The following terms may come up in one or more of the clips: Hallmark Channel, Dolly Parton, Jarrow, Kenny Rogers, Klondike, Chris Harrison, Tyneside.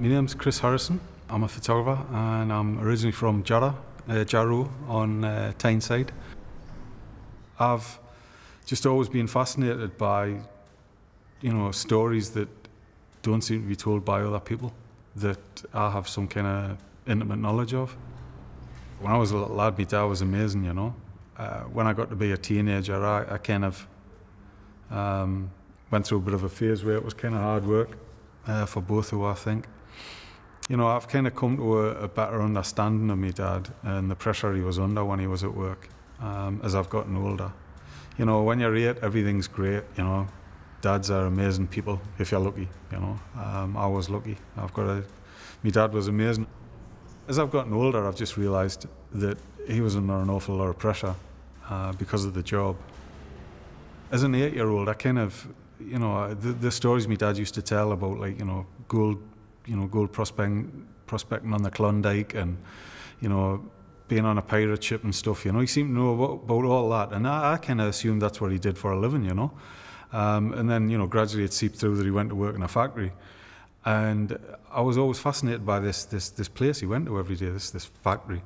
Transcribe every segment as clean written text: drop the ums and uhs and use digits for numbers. My name's Chris Harrison. I'm a photographer and I'm originally from Jarrow on Tyneside. I've just always been fascinated by, you know, stories that don't seem to be told by other people that I have some kind of intimate knowledge of. When I was a little lad, my dad was amazing, you know. When I got to be a teenager, I kind of went through a bit of a phase where it was kind of hard work for both of us, I think. You know, I've kind of come to a better understanding of my dad and the pressure he was under when he was at work as I've gotten older. You know, when you're 8, everything's great, you know. Dads are amazing people, if you're lucky, you know. I was lucky. My dad was amazing. As I've gotten older, I've just realised that he was under an awful lot of pressure because of the job. As an 8-year-old, I kind of, you know, the stories my dad used to tell about, like, you know, gold prospecting on the Klondike and, you know, being on a pirate ship and stuff, you know, he seemed to know about all that. And I kind of assumed that's what he did for a living, you know. And then, you know, gradually it seeped through that he went to work in a factory. And I was always fascinated by this place he went to every day, this factory.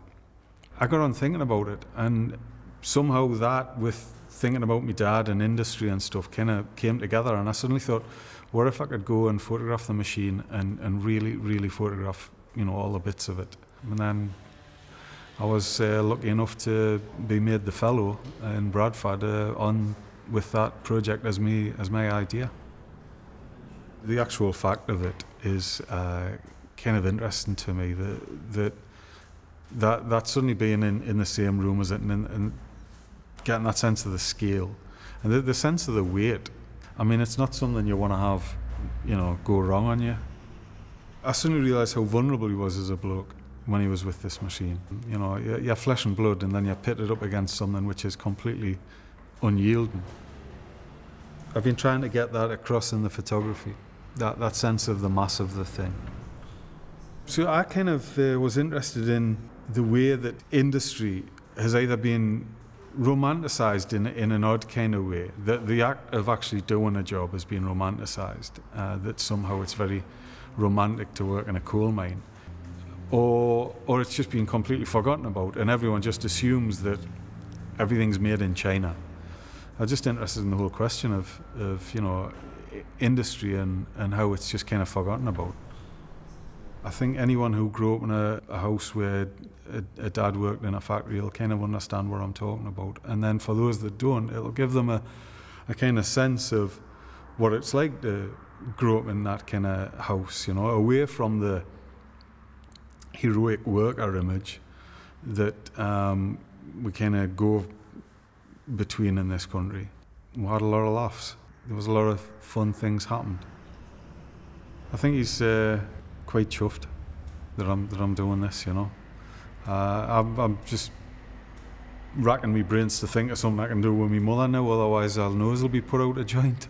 I got on thinking about it, and somehow that, with thinking about my dad and industry and stuff, kind of came together, and I suddenly thought, what if I could go and photograph the machine and really, really photograph, you know, all the bits of it. And then I was lucky enough to be made the fellow in Bradford with that project as my idea. The actual fact of it is kind of interesting to me, that suddenly being in the same room as it and getting that sense of the scale and the sense of the weight. I mean, it's not something you want to have, you know, go wrong on you. I suddenly realised how vulnerable he was as a bloke when he was with this machine. You know, you're flesh and blood, and then you're pitted up against something which is completely unyielding. I've been trying to get that across in the photography. That sense of the mass of the thing. So I kind of was interested in the way that industry has either been romanticised in an odd kind of way, that the act of actually doing a job has been romanticised, that somehow it's very romantic to work in a coal mine, or it's just been completely forgotten about and everyone just assumes that everything's made in China. I'm just interested in the whole question of you know, industry and how it's just kind of forgotten about. I think anyone who grew up in a house where a dad worked in a factory will kind of understand what I'm talking about. And then for those that don't, it'll give them a kind of sense of what it's like to grow up in that kind of house, you know, away from the heroic worker image that we kind of go between in this country. We had a lot of laughs. There was a lot of fun things happened. I think he's quite chuffed that I'm doing this, you know. I'm just racking my brains to think of something I can do with my mother now, otherwise our nose will be put out of joint.